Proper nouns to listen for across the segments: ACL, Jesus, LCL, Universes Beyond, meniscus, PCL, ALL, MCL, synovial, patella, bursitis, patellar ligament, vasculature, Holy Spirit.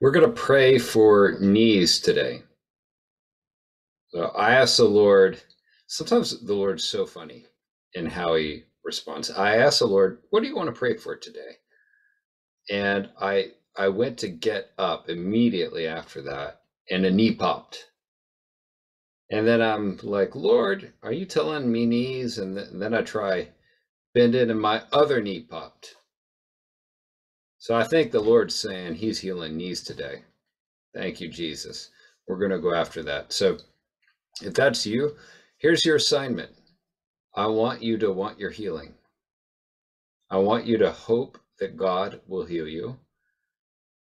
We're going to pray for knees today. So I ask the Lord, sometimes the Lord's so funny in how he responds. I asked the Lord, what do you want to pray for today? And I went to get up immediately after that, and a knee popped. And then I'm like, Lord, are you telling me knees? And then I try bend it, and my other knee popped. So I think the Lord's saying he's healing knees today. Thank you, Jesus. We're going to go after that. So if that's you, here's your assignment. I want you to want your healing. I want you to hope that God will heal you,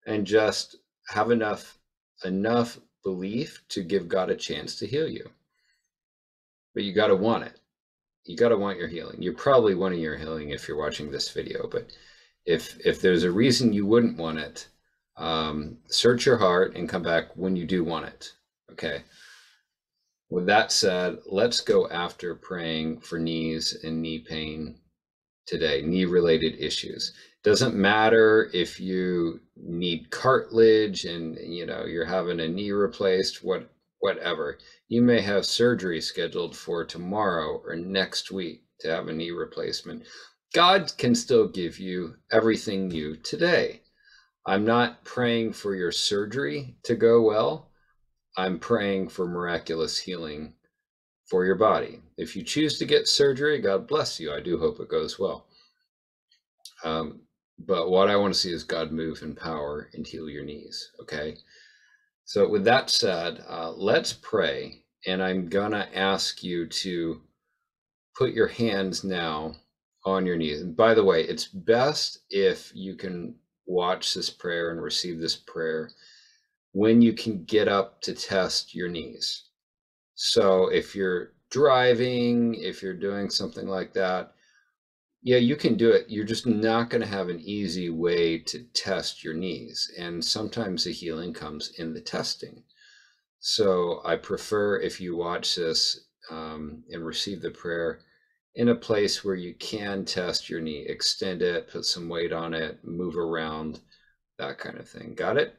and just have enough belief to give God a chance to heal you. But you got to want it. You got to want your healing. You're probably wanting your healing if you're watching this video, but if there's a reason you wouldn't want it, search your heart and come back when you do want it. Okay. With that said, let's go after praying for knees and knee pain today, knee-related issues. Doesn't matter if you need cartilage and you know you're having a knee replaced, whatever. You may have surgery scheduled for tomorrow or next week to have a knee replacement. God can still give you everything new today. I'm not praying for your surgery to go well. I'm praying for miraculous healing for your body. If you choose to get surgery, God bless you. I do hope it goes well. But what I want to see is God move in power and heal your knees. Okay. So with that said, let's pray. And I'm going to ask you to put your hands now on your knees. And by the way, it's best if you can watch this prayer and receive this prayer when you can get up to test your knees. So if you're driving, if you're doing something like that, yeah, you can do it. You're just not going to have an easy way to test your knees. And sometimes the healing comes in the testing. So I prefer if you watch this and receive the prayer in a place where you can test your knee, extend it, put some weight on it, move around, that kind of thing. Got it?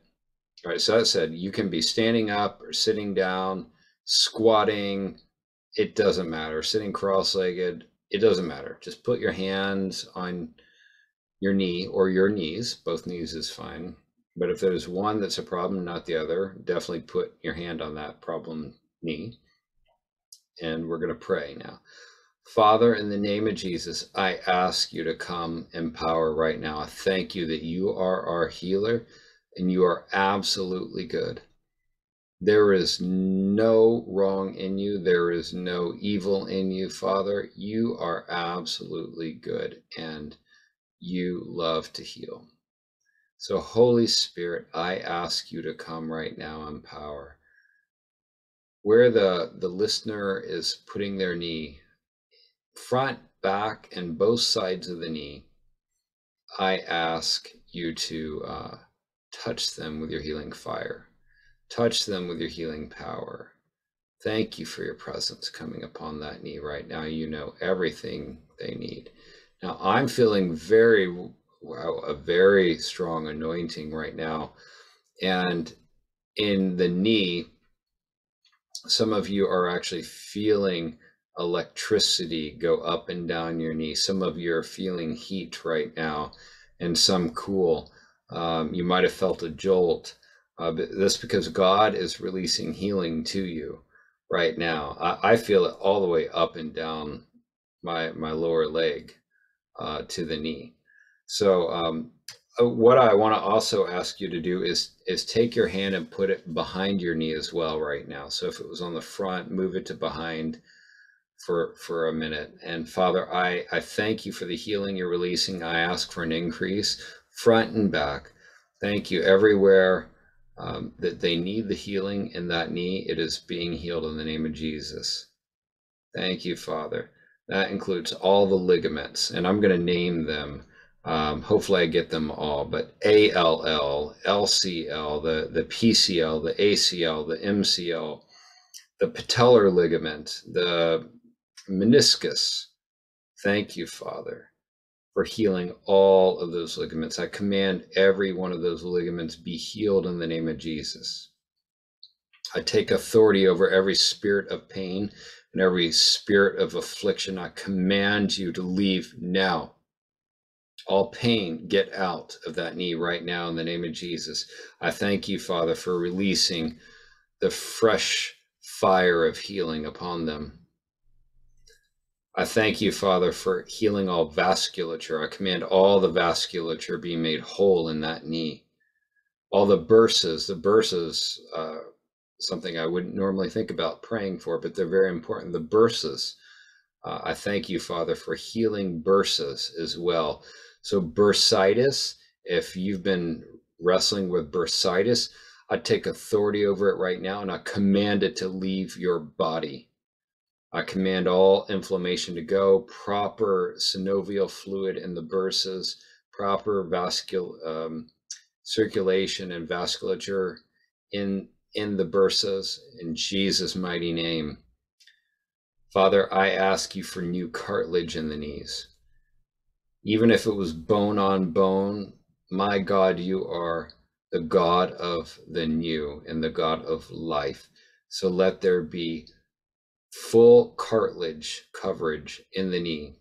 All right. So that said, you can be standing up or sitting down, squatting. It doesn't matter. Sitting cross-legged. It doesn't matter. Just put your hands on your knee or your knees. Both knees is fine. But if there's one that's a problem, not the other, definitely put your hand on that problem knee. And we're going to pray now. Father, in the name of Jesus, I ask you to come in power right now. I thank you that you are our healer and you are absolutely good. There is no wrong in you. There is no evil in you, Father. You are absolutely good and you love to heal. So Holy Spirit, I ask you to come right now in power. Where the listener is putting their knee, front, back, and both sides of the knee, I ask you to touch them with your healing fire. Touch them with your healing power. Thank you for your presence coming upon that knee right now. You know everything they need. Now I'm feeling a very strong anointing right now. And in the knee, some of you are actually feeling electricity go up and down your knee. Some of you are feeling heat right now and some cool. You might have felt a jolt. That's because God is releasing healing to you right now. I feel it all the way up and down my lower leg to the knee. So what I want to also ask you to do is take your hand and put it behind your knee as well right now. So if it was on the front, move it to behind for a minute. And Father, I thank you for the healing you're releasing. I ask for an increase front and back. Thank you everywhere. That they need the healing in that knee. It is being healed in the name of Jesus. Thank you, Father. That includes all the ligaments, and I'm going to name them. Hopefully I get them all, but ALL, LCL, the PCL, the ACL, the MCL, the patellar ligament, the meniscus. Thank you, Father. for healing all of those ligaments. I command every one of those ligaments be healed in the name of Jesus. I take authority over every spirit of pain and every spirit of affliction. I command you to leave now. All pain, get out of that knee right now in the name of Jesus. I thank you, Father, for releasing the fresh fire of healing upon them. I thank you, Father, for healing all vasculature. I command all the vasculature be made whole in that knee. All the burses, something I wouldn't normally think about praying for, but they're very important. The burses, I thank you, Father, for healing burses as well. So bursitis, if you've been wrestling with bursitis, I take authority over it right now and I command it to leave your body. I command all inflammation to go, proper synovial fluid in the burses, proper vascular circulation and vasculature in the burses, in Jesus' mighty name. Father, I ask you for new cartilage in the knees. Even if it was bone on bone, my God, you are the God of the new and the God of life. So let there be full cartilage coverage in the knee,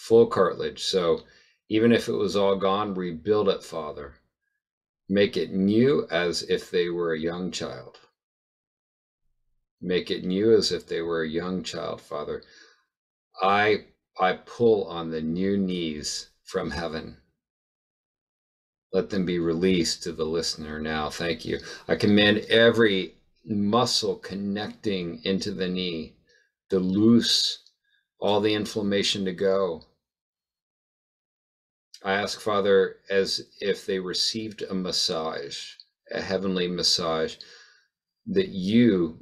full cartilage. So even if it was all gone, rebuild it, Father. Make it new as if they were a young child. Make it new as if they were a young child, Father. I pull on the new knees from heaven. Let them be released to the listener now. Thank you. I command every muscle connecting into the knee, to loose all the inflammation to go. I ask, Father, as if they received a massage, a heavenly massage, that you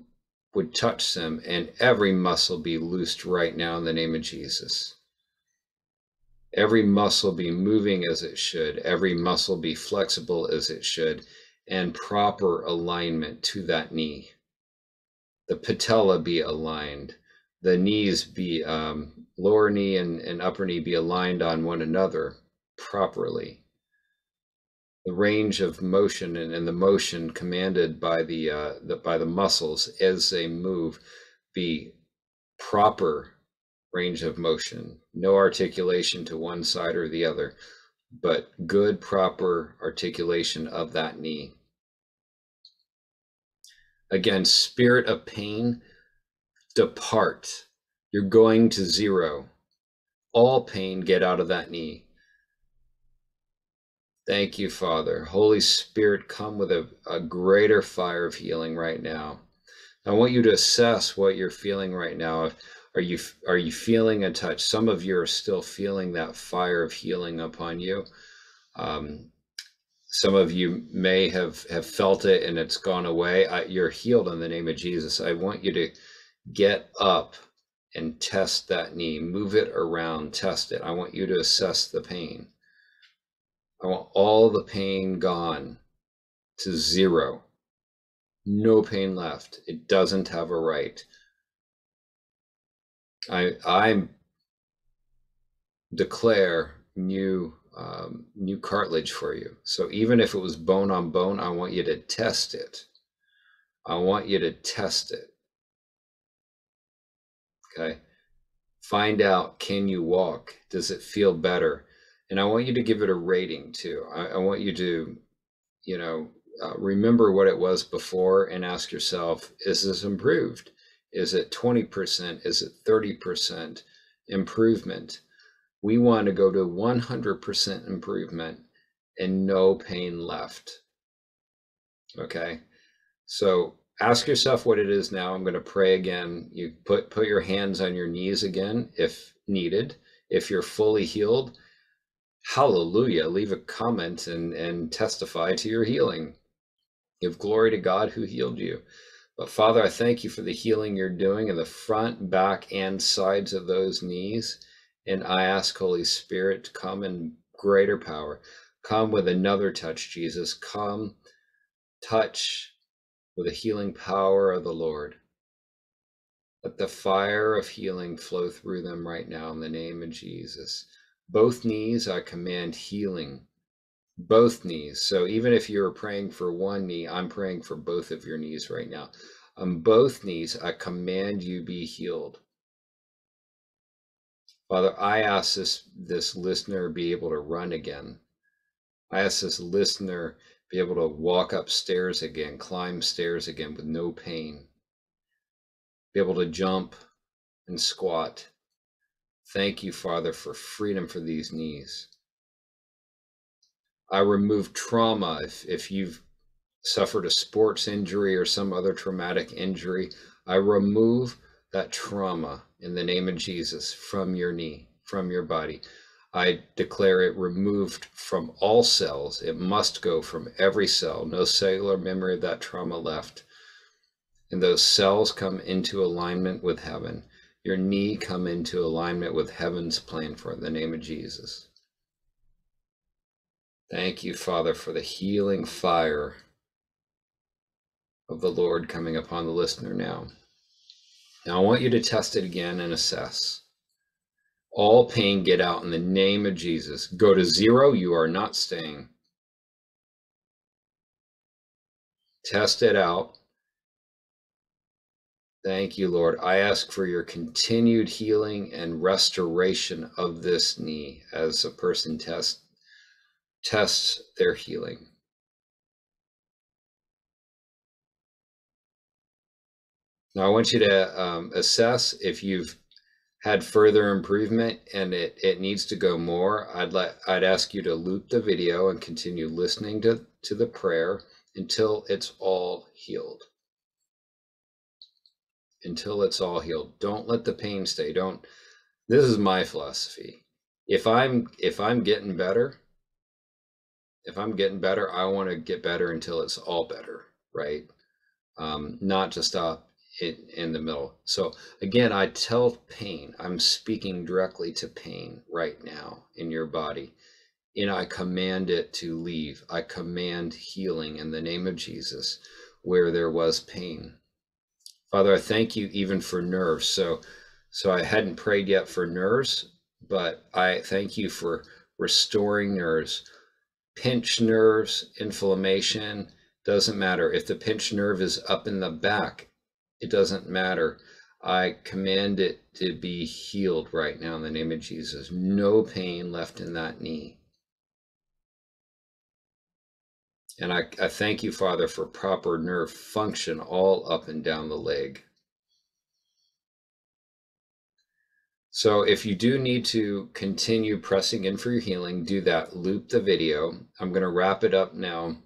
would touch them and every muscle be loosed right now in the name of Jesus. Every muscle be moving as it should, every muscle be flexible as it should, and proper alignment to that knee. The patella be aligned, the knees be, lower knee and upper knee be aligned on one another properly. The range of motion and the motion commanded by the muscles as they move be proper range of motion. No articulation to one side or the other, but good proper articulation of that knee. Again, spirit of pain, depart. You're going to zero. All pain, get out of that knee. Thank you, Father. Holy Spirit, come with a greater fire of healing right now. I want you to assess what you're feeling right now. Are you feeling a touch? Some of you are still feeling that fire of healing upon you. Some of you may have felt it and it's gone away. You're healed in the name of Jesus. I want you to get up and test that knee, move it around, test it. I want you to assess the pain. I want all the pain gone to zero. No pain left. It doesn't have a right. I declare new cartilage for you. So even if it was bone on bone, I want you to test it. I want you to test it. Okay. Find out, can you walk? Does it feel better? And I want you to give it a rating too. I want you to, remember what it was before and ask yourself, is this improved? Is it 20%? Is it 30% improvement? We want to go to 100% improvement and no pain left. Okay, so ask yourself what it is now. I'm going to pray again. You put your hands on your knees again if needed. If you're fully healed, hallelujah, leave a comment and testify to your healing. Give glory to God who healed you. But Father, I thank you for the healing you're doing in the front, back, and sides of those knees. And I ask, Holy Spirit, to come in greater power. Come with another touch, Jesus. Come, touch with the healing power of the Lord. Let the fire of healing flow through them right now in the name of Jesus. Both knees, I command healing. Both knees. So even if you're praying for one knee, I'm praying for both of your knees right now. On both knees, I command you be healed. Father, I ask this listener be able to run again. I ask this listener be able to walk up stairs again, climb stairs again with no pain. Be able to jump and squat. Thank you, Father, for freedom for these knees. I remove trauma. If you've suffered a sports injury or some other traumatic injury, I remove that trauma in the name of Jesus from your knee, from your body. I declare it removed from all cells. It must go from every cell. No cellular memory of that trauma left. And those cells come into alignment with heaven. Your knee come into alignment with heaven's plan for the name of Jesus. Thank you, Father, for the healing fire of the Lord coming upon the listener now. Now I want you to test it again and assess. All pain, get out in the name of Jesus. Go to zero. You are not staying. Test it out. Thank you, Lord. I ask for your continued healing and restoration of this knee as a person tests their healing. Now I want you to assess if you've had further improvement and it needs to go more. I'd ask you to loop the video and continue listening to the prayer until it's all healed. Until it's all healed. Don't let the pain stay. Don't. This is my philosophy. If I'm getting better, I want to get better until it's all better, right? Not to stop in the middle. So again, I tell pain, I'm speaking directly to pain right now in your body, and I command it to leave. I command healing in the name of Jesus where there was pain. Father, I thank you even for nerves. So I hadn't prayed yet for nerves, but I thank you for restoring nerves. Pinched nerves, inflammation, doesn't matter. If the pinched nerve is up in the back, it doesn't matter. I command it to be healed right now in the name of Jesus. No pain left in that knee. And I thank you, Father, for proper nerve function all up and down the leg. So if you do need to continue pressing in for your healing, do that. Loop the video. I'm going to wrap it up now.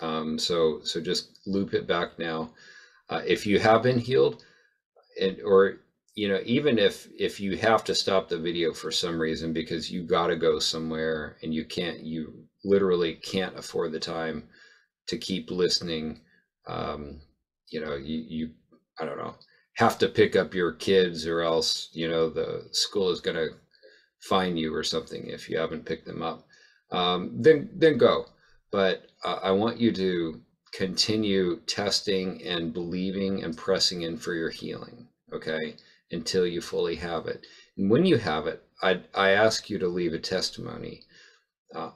So just loop it back now. If you have been healed, or you know, even if you have to stop the video for some reason because you got to go somewhere and you literally can't afford the time to keep listening, you know, you I don't know, have to pick up your kids, or else, you know, the school is going to fine you or something if you haven't picked them up. Then go. But I want you to continue testing and believing and pressing in for your healing, okay, until you fully have it. And when you have it, I ask you to leave a testimony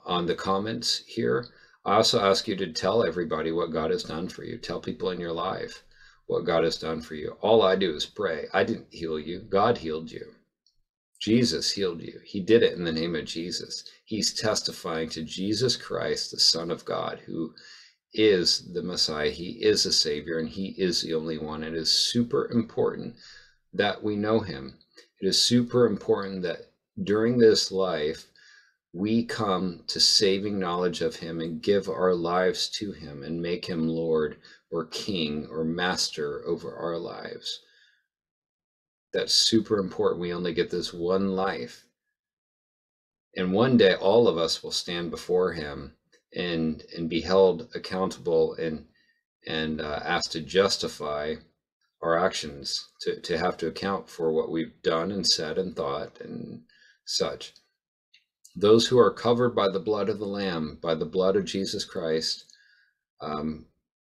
on the comments here. I also ask you to tell everybody what God has done for you. Tell people in your life what God has done for you. All I do is pray. I didn't heal you. God healed you. Jesus healed you. He did it in the name of Jesus. He's testifying to Jesus Christ, the Son of God, who is the Messiah. He is the Savior, and he is the only one. It is super important that we know him. It is super important that during this life, we come to saving knowledge of him and give our lives to him and make him Lord or King or Master over our lives. That's super important. We only get this one life. And one day, all of us will stand before him and be held accountable and asked to justify our actions, to have to account for what we've done and said and thought and such. Those who are covered by the blood of the Lamb, by the blood of Jesus Christ,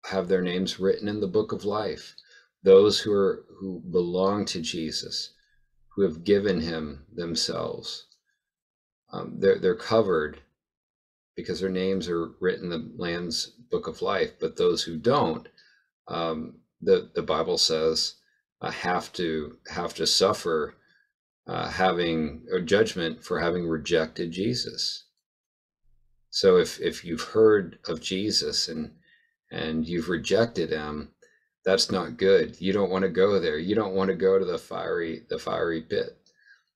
have their names written in the book of life. Those who belong to Jesus, who have given him themselves, They're covered because their names are written in the Lamb's Book of Life, but those who don't, the Bible says, have to suffer having a judgment for having rejected Jesus. So if you've heard of Jesus and you've rejected him, that's not good. You don't want to go there. You don't want to go to the fiery pit.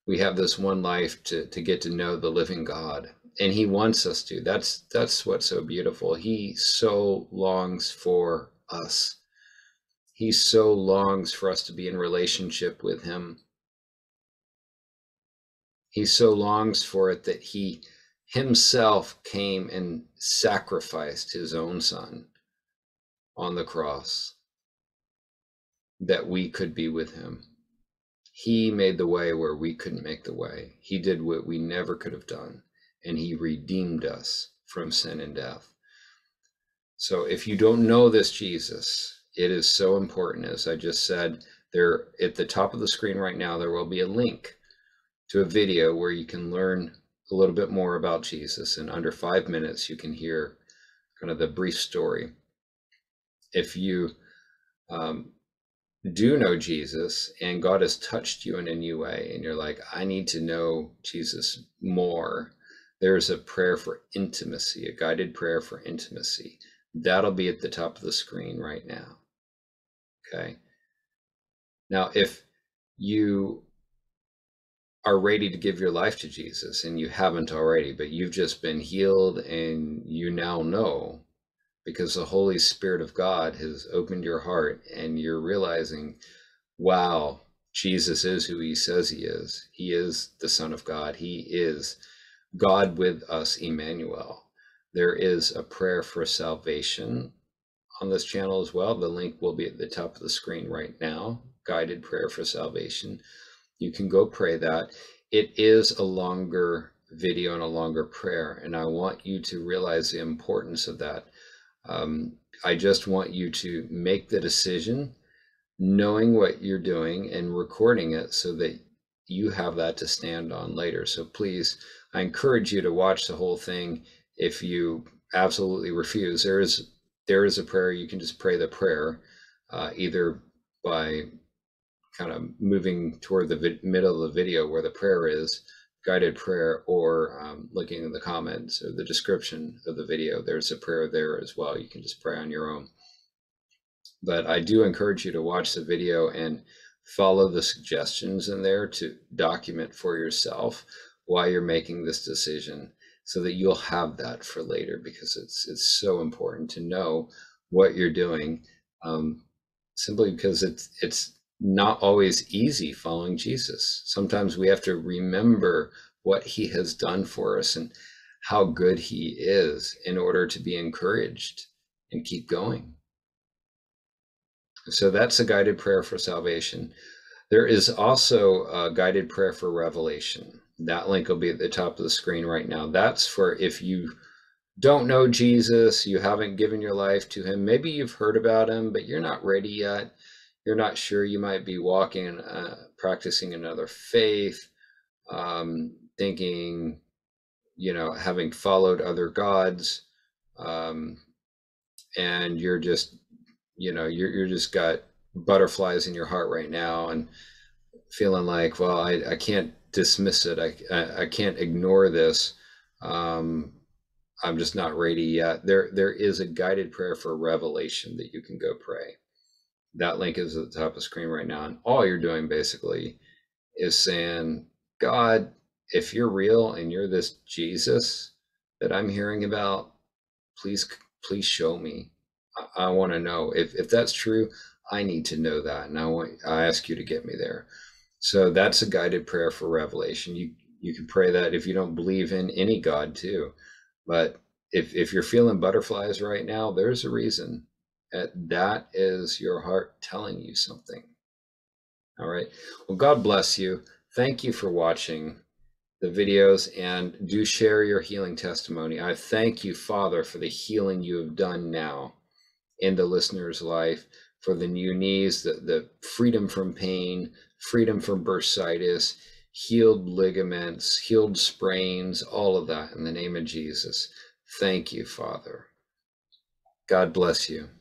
We have this one life to get to know the living God, and he wants us to. That's what's so beautiful. He so longs for us. He so longs for us to be in relationship with him. He so longs for it that he himself came and sacrificed his own son on the cross, that we could be with him. He made the way where we couldn't make the way. He did what we never could have done, and he redeemed us from sin and death. So if you don't know this Jesus, it is so important. As I just said, there at the top of the screen right now, there will be a link to a video where you can learn a little bit more about Jesus. In under 5 minutes, you can hear kind of the brief story. If you do know Jesus and God has touched you in a new way and you're like, I need to know Jesus more, there's a prayer for intimacy, a guided prayer for intimacy. That'll be at the top of the screen right now. Okay. Now, if you are ready to give your life to Jesus and you haven't already, but you've just been healed and you now know, because the Holy Spirit of God has opened your heart and you're realizing, wow, Jesus is who he says he is. He is the Son of God. He is God with us, Emmanuel. There is a prayer for salvation on this channel as well. The link will be at the top of the screen right now, guided prayer for salvation. You can go pray that. It is a longer video and a longer prayer, and I want you to realize the importance of that. I just want you to make the decision, knowing what you're doing and recording it so that you have that to stand on later. So please, I encourage you to watch the whole thing. If you absolutely refuse, there is a prayer. You can just pray the prayer, either by kind of moving toward the middle of the video where the prayer is, guided prayer, or looking in the comments or the description of the video, there's a prayer there as well. You can just pray on your own. But I do encourage you to watch the video and follow the suggestions in there to document for yourself why you're making this decision, so that you'll have that for later, because it's so important to know what you're doing, simply because it's not always easy following Jesus. Sometimes we have to remember what he has done for us and how good he is in order to be encouraged and keep going. So that's a guided prayer for salvation. There is also a guided prayer for revelation. That link will be at the top of the screen right now. That's for if you don't know Jesus, you haven't given your life to him, maybe you've heard about him, but you're not ready yet. You're not sure. You might be walking, practicing another faith, thinking, you know, having followed other gods, and you're just, you know, you're just got butterflies in your heart right now and feeling like, well, I can't dismiss it. I can't ignore this. I'm just not ready yet. There is a guided prayer for revelation that you can go pray. That link is at the top of the screen right now. And all you're doing basically is saying, God, if you're real and you're this Jesus that I'm hearing about, please show me. I want to know if that's true. I need to know that. And I ask you to get me there. So that's a guided prayer for revelation. You can pray that if you don't believe in any God too, but if you're feeling butterflies right now, there's a reason. That is your heart telling you something. All right. Well, God bless you. Thank you for watching the videos, and do share your healing testimony. I thank you, Father, for the healing you have done now in the listener's life, for the new knees, the freedom from pain, freedom from bursitis, healed ligaments, healed sprains, all of that in the name of Jesus. Thank you, Father. God bless you.